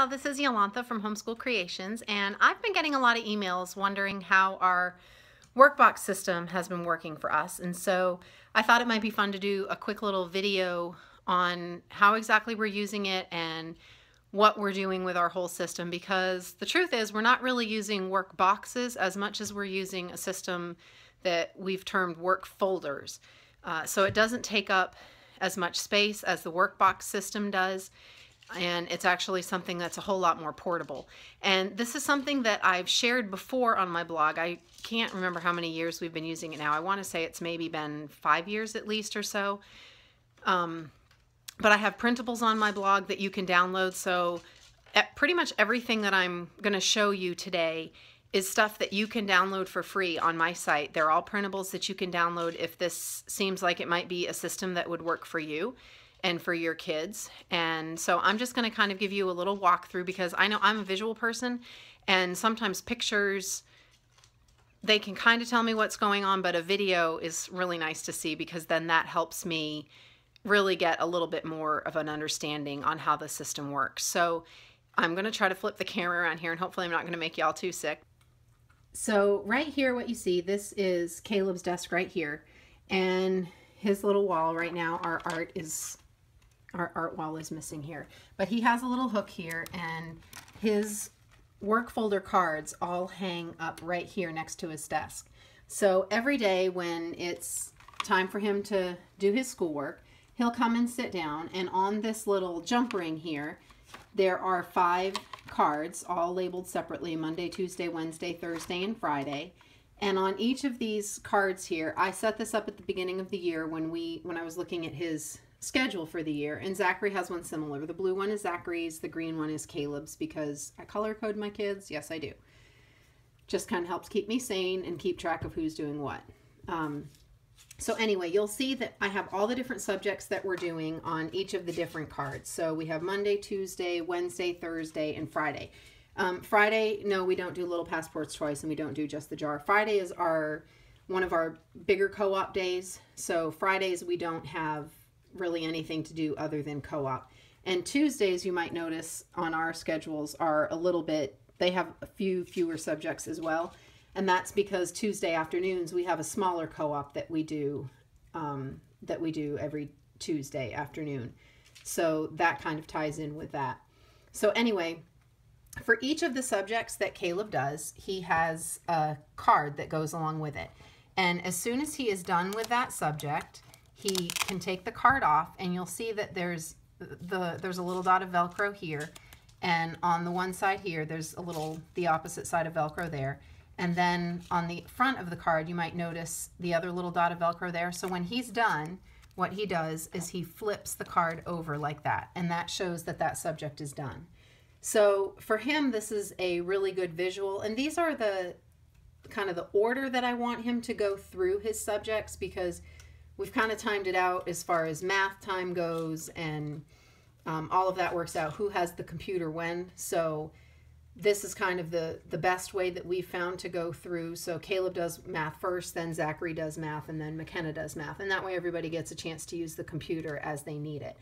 Hello, this is Yolantha from Homeschool Creations, and I've been getting a lot of emails wondering how our workbox system has been working for us, and so I thought it might be fun to do a quick little video on how exactly we're using it and what we're doing with our whole system, because the truth is we're not really using work boxes as much as we're using a system that we've termed work folders. So it doesn't take up as much space as the workbox system does, and it's actually something that's a whole lot more portable. And this is something that I've shared before on my blog. I can't remember how many years we've been using it now. I want to say it's maybe been 5 years at least or so. But I have printables on my blog that you can download, so pretty much everything that I'm going to show you today is stuff that you can download for free on my site. They're all printables that you can download if this seems like it might be a system that would work for you and for your kids. And so I'm just going to kind of give you a little walkthrough, because I know I'm a visual person, and sometimes pictures, they can kind of tell me what's going on, but a video is really nice to see, because then that helps me really get a little bit more of an understanding on how the system works. So I'm going to try to flip the camera around here, and hopefully I'm not going to make y'all too sick. So right here, what you see, this is Caleb's desk right here, and his little wall right now, our art wall is missing here, but he has a little hook here, and his work folder cards all hang up right here next to his desk. So every day when it's time for him to do his schoolwork, he'll come and sit down, and on this little jump ring here, there are 5 cards all labeled separately: Monday, Tuesday, Wednesday, Thursday, and Friday. And on each of these cards here, I set this up at the beginning of the year when I was looking at his schedule for the year, and Zachary has one similar. The blue one is Zachary's, the green one is Caleb's, because I color code my kids. Yes, I do. Just kind of helps keep me sane and keep track of who's doing what. So anyway, you'll see that I have all the different subjects that we're doing on each of the different cards. So we have Monday, Tuesday, Wednesday, Thursday, and Friday. Friday, no, we don't do Little Passports twice, and we don't do Just the Jar. Friday is one of our bigger co-op days, so Fridays we don't have really anything to do other than co-op. And Tuesdays, you might notice on our schedules, are a little bit, they have a few fewer subjects as well, and that's because Tuesday afternoons we have a smaller co-op that we do every Tuesday afternoon, so that kind of ties in with that. So anyway, for each of the subjects that Caleb does, he has a card that goes along with it, and as soon as he is done with that subject, he can take the card off, and you'll see that there's a little dot of Velcro here, and on the one side here there's a little, the opposite side of Velcro there, and then on the front of the card you might notice the other little dot of Velcro there. So when he's done, what he does is he flips the card over like that, and that shows that that subject is done. So for him, this is a really good visual, and these are the kind of the order that I want him to go through his subjects, because we've kind of timed it out as far as math time goes, and all of that works out who has the computer when. So this is kind of the best way that we found to go through. So Caleb does math first, then Zachary does math, and then McKenna does math, and that way everybody gets a chance to use the computer as they need it.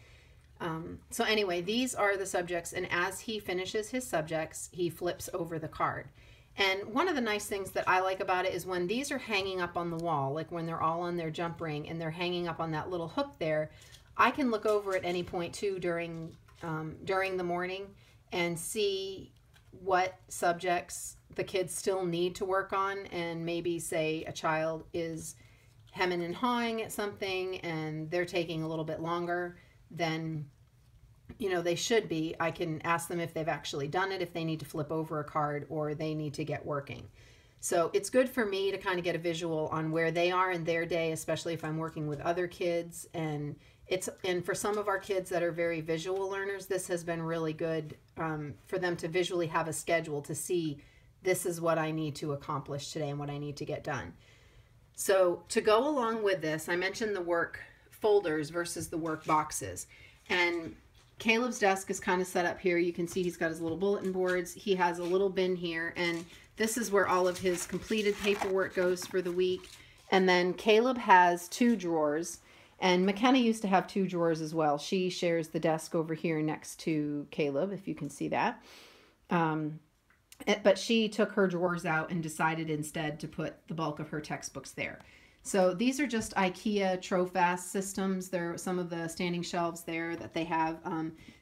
So anyway, these are the subjects, and as he finishes his subjects, he flips over the card. And one of the nice things that I like about it is when these are hanging up on the wall, like when they're all on their jump ring and they're hanging up on that little hook there, I can look over at any point too during the morning and see what subjects the kids still need to work on, and maybe say a child is hemming and hawing at something and they're taking a little bit longer than they should be. I can ask them if they've actually done it, if they need to flip over a card, or they need to get working. So it's good for me to kind of get a visual on where they are in their day, especially if I'm working with other kids. And for some of our kids that are very visual learners, this has been really good for them to visually have a schedule to see, this is what I need to accomplish today and what I need to get done. So to go along with this, I mentioned the work folders versus the work boxes, and Caleb's desk is kind of set up here. You can see he's got his little bulletin boards. He has a little bin here, and this is where all of his completed paperwork goes for the week. And then Caleb has 2 drawers, And McKenna used to have two drawers as well. She shares the desk over here next to Caleb, if you can see that. But she took her drawers out and decided instead to put the bulk of her textbooks there. So these are just IKEA Trofast systems. There are some of the standing shelves there that they have.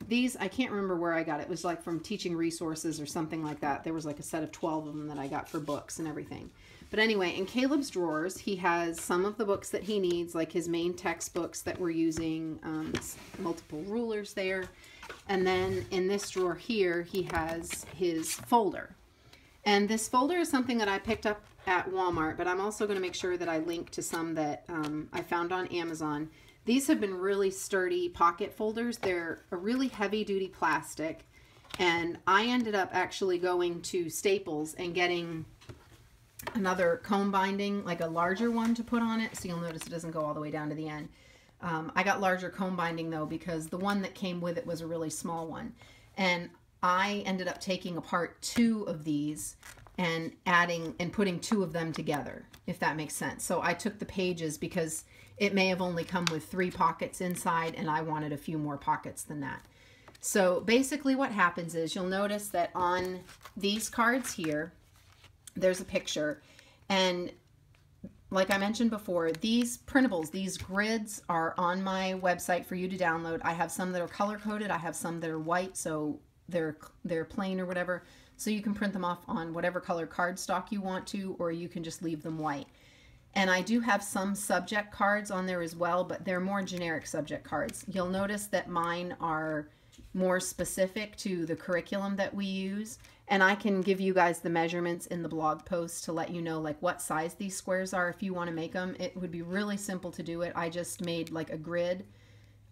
These, I can't remember where I got it. It was like from Teaching Resources or something like that. There was like a set of 12 of them that I got for books and everything. But anyway, in Caleb's drawers, he has some of the books that he needs, like his main textbooks that we're using, multiple rulers there. And then in this drawer here, he has his folder. And this folder is something that I picked up at Walmart, but I'm also going to make sure that I link to some that I found on Amazon. These have been really sturdy pocket folders. They're a really heavy-duty plastic. And I ended up actually going to Staples and getting another comb binding, like a larger one to put on it, so you'll notice it doesn't go all the way down to the end. I got larger comb binding though, because the one that came with it was a really small one, and I ended up taking apart two of these and adding and putting two of them together, if that makes sense. So I took the pages because it may have only come with three pockets inside, and I wanted a few more pockets than that. So basically what happens is you'll notice that on these cards here, there's a picture, and like I mentioned before, these printables, these grids, are on my website for you to download. I have some that are color-coded, I have some that are white, so they're plain or whatever, so you can print them off on whatever color cardstock you want to, or you can just leave them white. And I do have some subject cards on there as well, but they're more generic subject cards. You'll notice that mine are more specific to the curriculum that we use, and I can give you guys the measurements in the blog post to let you know like what size these squares are if you want to make them. It would be really simple to do it. I just made like a grid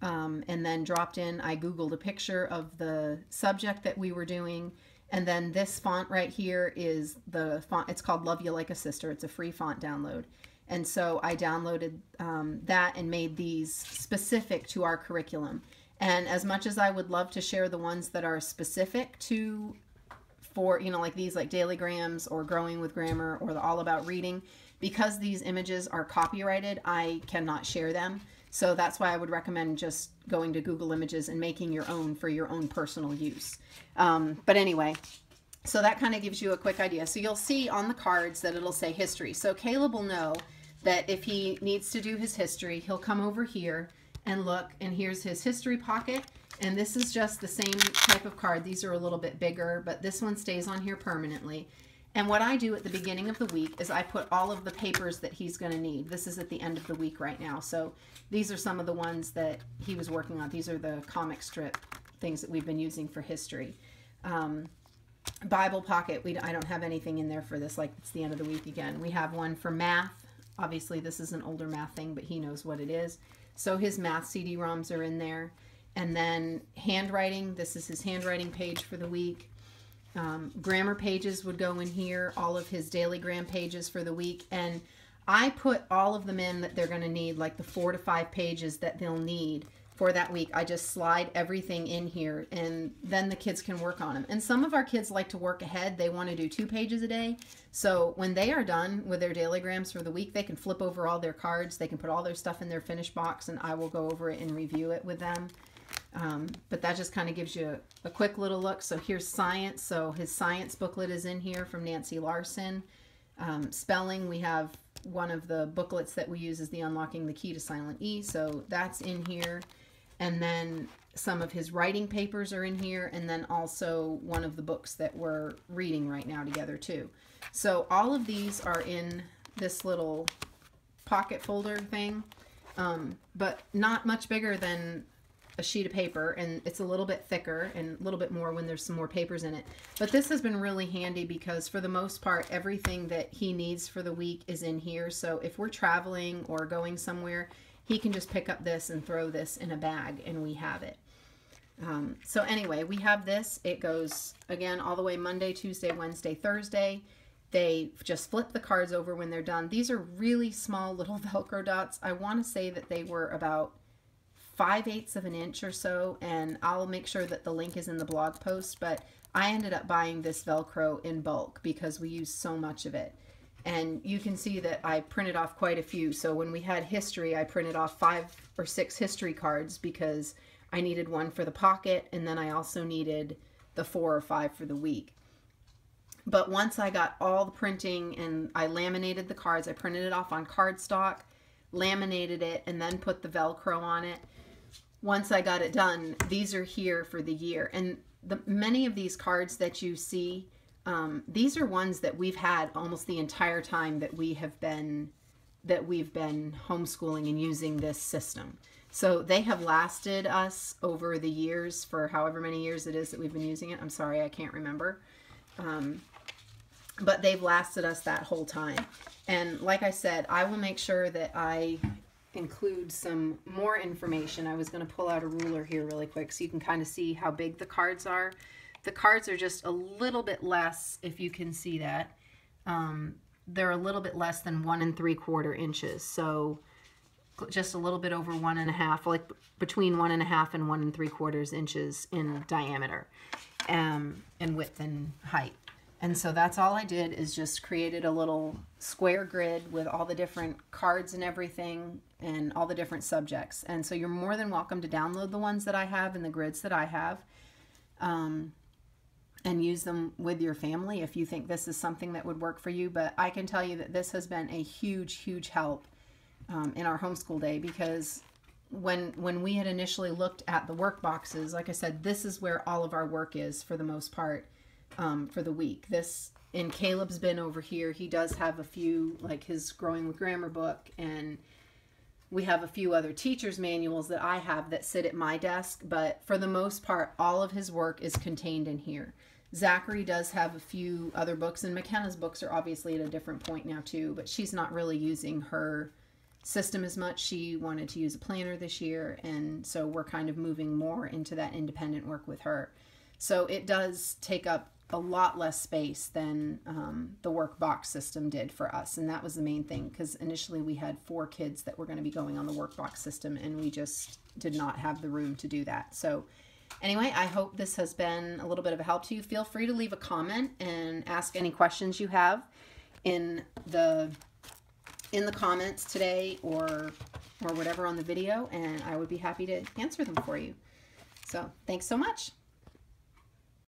and then dropped in, I googled a picture of the subject that we were doing, and then this font right here is the font. It's called Love You Like a Sister. It's a free font download. And so I downloaded that and made these specific to our curriculum. And as much as I would love to share the ones that are specific to, for, you know, like these, like Daily Grams or Growing With Grammar or the All About Reading, because these images are copyrighted, I cannot share them. So that's why I would recommend just going to Google Images and making your own for your own personal use. But anyway, so that kind of gives you a quick idea. So you'll see on the cards that it'll say history. So Caleb will know that if he needs to do his history, he'll come over here and look, and here's his history pocket, and this is just the same type of card. These are a little bit bigger, but this one stays on here permanently. And what I do at the beginning of the week is I put all of the papers that he's going to need. This is at the end of the week right now, so these are some of the ones that he was working on. These are the comic strip things that we've been using for history. Bible pocket, I don't have anything in there for this, like it's the end of the week again. We have one for math. Obviously this is an older math thing, but he knows what it is. So his math CD-ROMs are in there. And then handwriting, this is his handwriting page for the week. Grammar pages would go in here, all of his Daily Gram pages for the week. And I put all of them in that they're gonna need, like the 4 to 5 pages that they'll need for that week. I just slide everything in here, and then the kids can work on them. And some of our kids like to work ahead. They want to do 2 pages a day. So when they are done with their Daily Grams for the week, they can flip over all their cards. They can put all their stuff in their finish box, and I will go over it and review it with them. But that just kind of gives you a quick little look. So here's science. So his science booklet is in here from Nancy Larson. Spelling, we have one of the booklets that we use is the Unlocking the Key to Silent E. So that's in here. And then some of his writing papers are in here, and then also one of the books that we're reading right now together too. So all of these are in this little pocket folder thing, but not much bigger than a sheet of paper, and it's a little bit thicker and a little bit more when there's some more papers in it. But this has been really handy because for the most part everything that he needs for the week is in here. So if we're traveling or going somewhere, he can just pick up this and throw this in a bag, and we have it. So anyway, we have this. It goes, again, all the way Monday, Tuesday, Wednesday, Thursday. They just flip the cards over when they're done. These are really small little Velcro dots. I want to say that they were about 5/8 of an inch or so, and I'll make sure that the link is in the blog post, but I ended up buying this Velcro in bulk because we use so much of it. And you can see that I printed off quite a few. So when we had history, I printed off 5 or 6 history cards because I needed one for the pocket, and then I also needed the 4 or 5 for the week. But once I got all the printing and I laminated the cards, I printed it off on cardstock, laminated it, and then put the Velcro on it. Once I got it done, these are here for the year. And many of these cards that you see, these are ones that we've had almost the entire time that we've been homeschooling and using this system. So they have lasted us over the years for however many years it is that we've been using it. I'm sorry, I can't remember. But they've lasted us that whole time. And like I said, I will make sure that I include some more information. I was going to pull out a ruler here really quick so you can kind of see how big the cards are. The cards are just a little bit less, if you can see that. They're a little bit less than 1 3/4 inches, so just a little bit over 1 1/2, like between 1 1/2 and 1 3/4 inches in diameter, and width and height. And so that's all I did, is just created a little square grid with all the different cards and everything and all the different subjects. And so you're more than welcome to download the ones that I have and the grids that I have, and use them with your family if you think this is something that would work for you. But I can tell you that this has been a huge, huge help in our homeschool day, because when we had initially looked at the work boxes, like I said, this is where all of our work is for the most part. For the week. This and Caleb's bin over here. He does have a few, like his Growing With Grammar book, and we have a few other teacher's manuals that I have that sit at my desk, but for the most part all of his work is contained in here. Zachary does have a few other books, and McKenna's books are obviously at a different point now too, but she's not really using her system as much. She wanted to use a planner this year, and so we're kind of moving more into that independent work with her. So it does take up a lot less space than the work box system did for us, and that was the main thing, because initially we had 4 kids that were going to be going on the work box system, and we just did not have the room to do that. So anyway, I hope this has been a little bit of a help to you. Feel free to leave a comment and ask any questions you have in the comments today or whatever on the video, and I would be happy to answer them for you. So thanks so much.